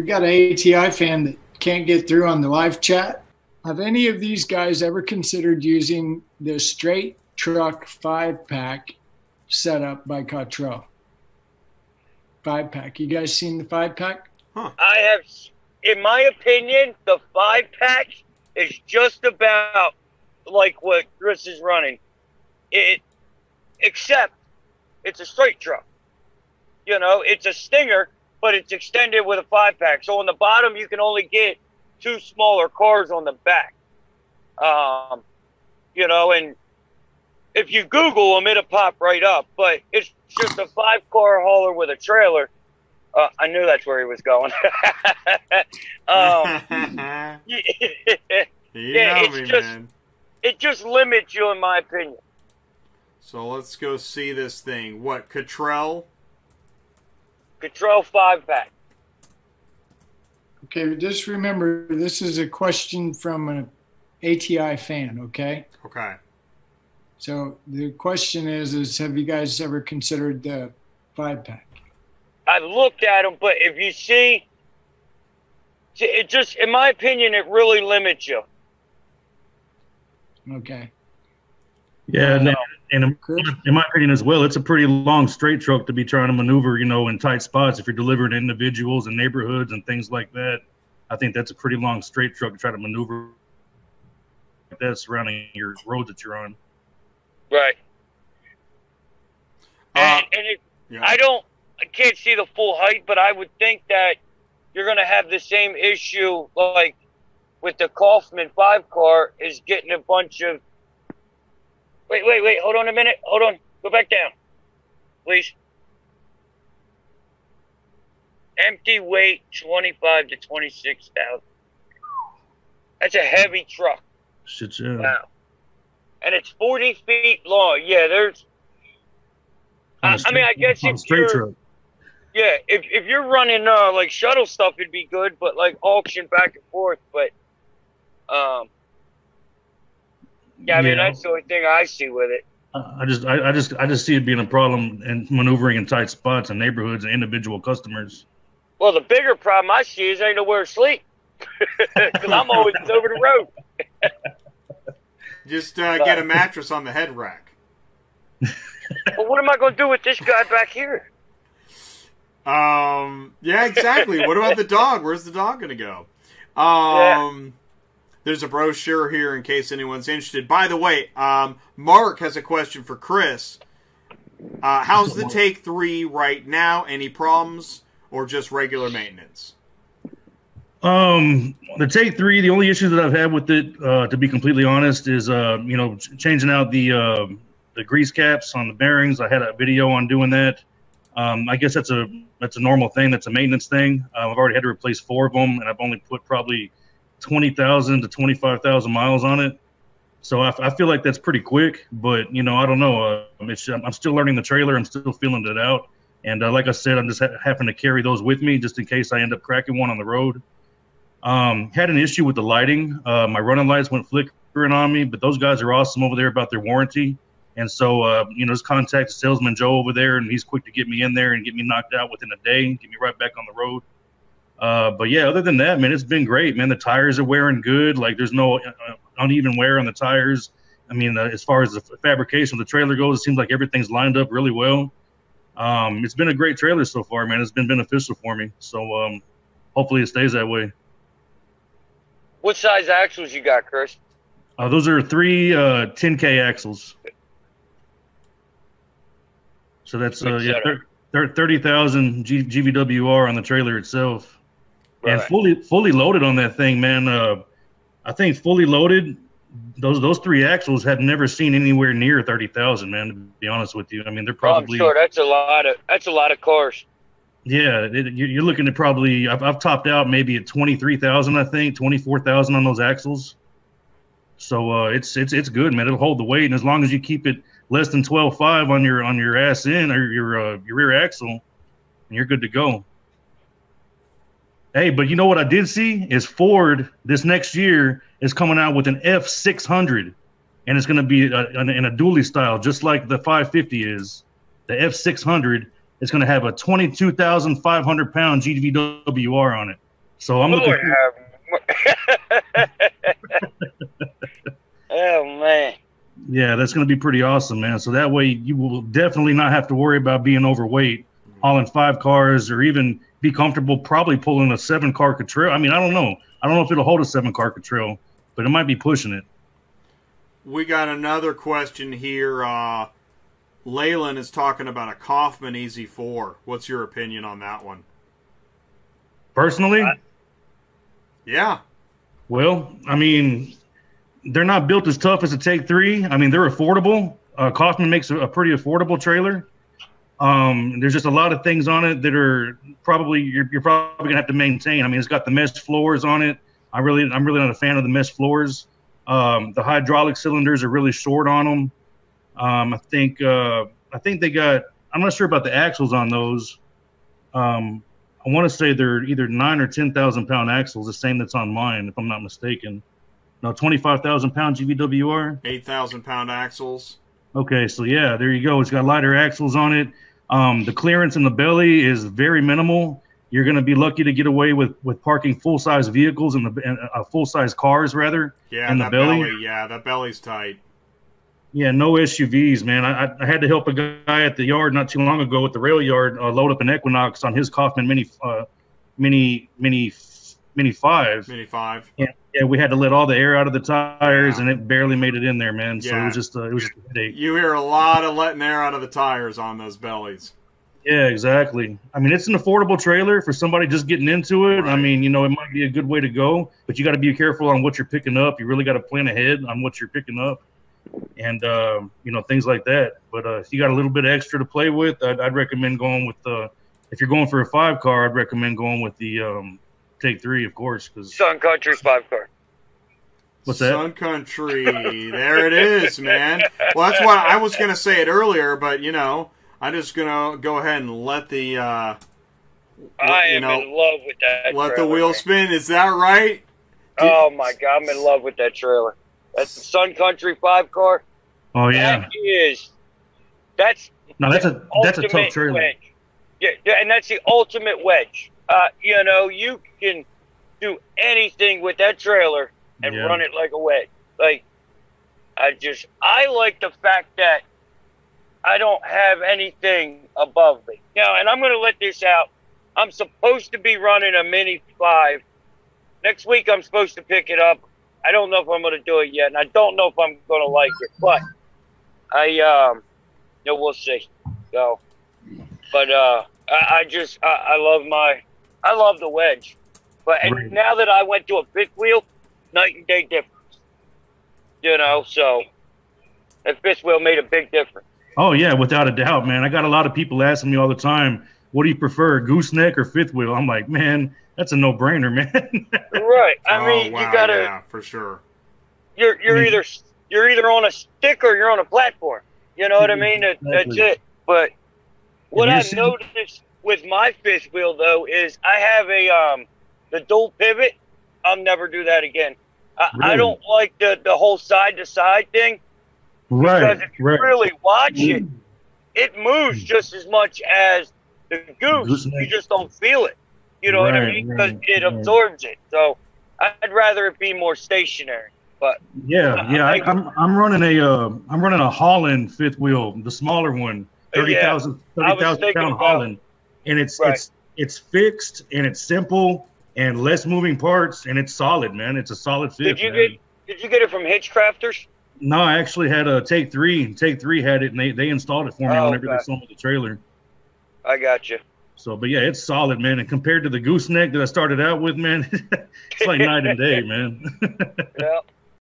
We've got an ATI fan that can't get through on the live chat. Have any of these guys ever considered using the straight truck 5-pack set up by Cottrell? 5-pack. You guys seen the 5-pack? Huh. I have. In my opinion, the 5-pack is just about like what Chris is running. Except it's a straight truck. You know, it's a Stinger, but it's extended with a 5-pack. So on the bottom, you can only get two smaller cars on the back. You know, and if you Google them, it'll pop right up. But it's just a 5-car hauler with a trailer. I knew that's where he was going. It just limits you, in my opinion. So let's go see this thing. What, Cottrell? Cottrell 5-pack. Okay, just remember, this is a question from an ATI fan, okay? Okay. So the question is have you guys ever considered the 5-pack? I've looked at them, but if you see, it just, in my opinion, it really limits you. Okay. Yeah, no. And in my opinion as well, it's a pretty long straight truck to be trying to maneuver, you know, in tight spots. If you're delivering to individuals and neighborhoods and things like that, I think that's a pretty long straight truck to try to maneuver like that surrounding your road that you're on. Right. Yeah. I can't see the full height, but I would think that you're going to have the same issue like with the Kaufman 5-car is getting a bunch of. Wait, hold on a minute. Hold on. Go back down, please. Empty weight, 25 to 26,000. That's a heavy truck. Shit, yeah. Wow. And it's 40 feet long. Yeah, there's. I mean, I guess if you're. Yeah, if you're running like shuttle stuff, it'd be good, but like auction back and forth, but. Yeah, I mean, that's the only thing I see with it. I just see it being a problem in maneuvering in tight spots and neighborhoods and individual customers. Well, the bigger problem I see is I ain't nowhere to sleep because I'm always over the road. Just get a mattress on the head rack. Well, what am I going to do with this guy back here? Yeah, exactly. What about the dog? Where's the dog going to go? Yeah. There's a brochure here in case anyone's interested. By the way, Mark has a question for Chris. How's the Take 3 right now? Any problems or just regular maintenance? The Take 3, the only issue that I've had with it, to be completely honest, is you know, changing out the grease caps on the bearings. I had a video on doing that. I guess that's a normal thing. That's a maintenance thing. I've already had to replace 4 of them, and I've only put probably 20,000 to 25,000 miles on it, so I feel like that's pretty quick. But you know, I don't know. I'm still learning the trailer. I'm still feeling it out, and like I said, I'm just happen to carry those with me just in case I end up cracking one on the road. Had an issue with the lighting. My running lights went flickering on me, but those guys are awesome over there about their warranty, and so you know, just contact salesman Joe over there, and he's quick to get me in there and get me knocked out within a day, and get me right back on the road. But yeah, other than that, man, it's been great, man. The tires are wearing good. Like there's no uneven wear on the tires. I mean, as far as the fabrication of the trailer goes, it seems like everything's lined up really well. It's been a great trailer so far, man. It's been beneficial for me. So hopefully it stays that way. What size axles you got, Chris? Those are 3 10K axles. So that's, yeah, 30,000 GVWR on the trailer itself. Right. And fully loaded on that thing, man. I think fully loaded, those 3 axles have never seen anywhere near 30,000, man. To be honest with you, I mean they're probably. Oh, I'm sure that's a lot of cars. Yeah, you're looking at probably I've topped out maybe at 23,000, I think 24,000 on those axles. So it's good, man. It'll hold the weight, and as long as you keep it less than 12.5 on your ass end or your rear axle, and you're good to go. Hey, but you know what I did see is Ford this next year is coming out with an F600, and it's going to be in a dually style, just like the 550 is. The F600 is going to have a 22,500 pound GVWR on it. So I'm looking for... Oh, man. Yeah, that's going to be pretty awesome, man. So that way you will definitely not have to worry about being overweight, hauling five cars, or even be comfortable probably pulling a seven-car Cottrell. I mean, I don't know. I don't know if it'll hold a seven-car Cottrell, but it might be pushing it. We got another question here. Leyland is talking about a Kaufman EZ4. What's your opinion on that one? Personally? Yeah. Well, I mean, they're not built as tough as a Take 3. I mean, they're affordable. Kaufman makes a pretty affordable trailer. There's just a lot of things on it that are probably you're probably gonna have to maintain. I mean, it's got the mesh floors on it. I'm really not a fan of the mesh floors. The hydraulic cylinders are really short on them. I think they got, I'm not sure about the axles on those. I want to say they're either 9 or 10,000 pound axles, the same that's on mine, if I'm not mistaken. No, 25,000 pound GVWR, 8,000 pound axles. Okay, so yeah, there you go. It's got lighter axles on it. The clearance in the belly is very minimal. You're going to be lucky to get away with parking full-size vehicles and full-size cars, rather. Yeah, in the belly. Yeah, that belly's tight. Yeah, no SUVs, man. I had to help a guy at the yard not too long ago at the rail yard load up an Equinox on his Kaufman Mini 5. Mini 5. Yeah, we had to let all the air out of the tires, and it barely made it in there, man. So it was just a headache. You hear a lot of letting air out of the tires on those bellies. Yeah, exactly. I mean, it's an affordable trailer for somebody just getting into it. Right. I mean, you know, it might be a good way to go, but you got to be careful on what you're picking up. You really got to plan ahead on what you're picking up and, you know, things like that. But if you got a little bit extra to play with, I'd recommend going with the – if you're going for a five-car, I'd recommend going with the Take 3, of course. Cause Sun Country 5-car. What's that? Sun Country. There it is, man. Well, that's why I was going to say it earlier, but, you know, I'm just going to go ahead and let the, I am in love with that trailer. Let the wheel spin. Is that right? Oh, my God. I'm in love with that trailer. That's the Sun Country 5-car. Oh, yeah. That is. That's a tough trailer. Wedge. Yeah, and that's the ultimate wedge. You know, you can do anything with that trailer and run it like a wedge. Like, I like the fact that I don't have anything above me. Now, and I'm going to let this out. I'm supposed to be running a Mini 5. Next week, I'm supposed to pick it up. I don't know if I'm going to do it yet, and I don't know if I'm going to like it, but you know, we'll see. So, but I love I love the wedge. But and now that I went to a fifth wheel, night and day difference. You know, so that fifth wheel made a big difference. Oh, yeah, without a doubt, man. I got a lot of people asking me all the time, what do you prefer, gooseneck or fifth wheel? I'm like, man, that's a no-brainer, man. Right. I mean, wow, you got to... Yeah, for sure. You're either on a stick or you're on a platform. You know what I mean? Exactly. That's it. But what I've noticed with my fifth wheel, though, is I have a the dual pivot. I'll never do that again. Really? I don't like the whole side-to-side thing. Right. Because if you really watch it, it moves just as much as the goose. You just don't feel it. You know what I mean? Because it absorbs it. So I'd rather it be more stationary. But I'm running a Holland fifth wheel, the smaller one, 30,000 pound Holland, and it's fixed and it's simple and less moving parts and it's solid, man. It's a solid fifth. Did you get it from Hitchcrafters? No, I actually had a Take 3. Take 3 had it, and they installed it for me whenever they sold me the trailer. I got you. So, but, yeah, it's solid, man. And compared to the gooseneck that I started out with, man, it's like night and day, man. Yeah.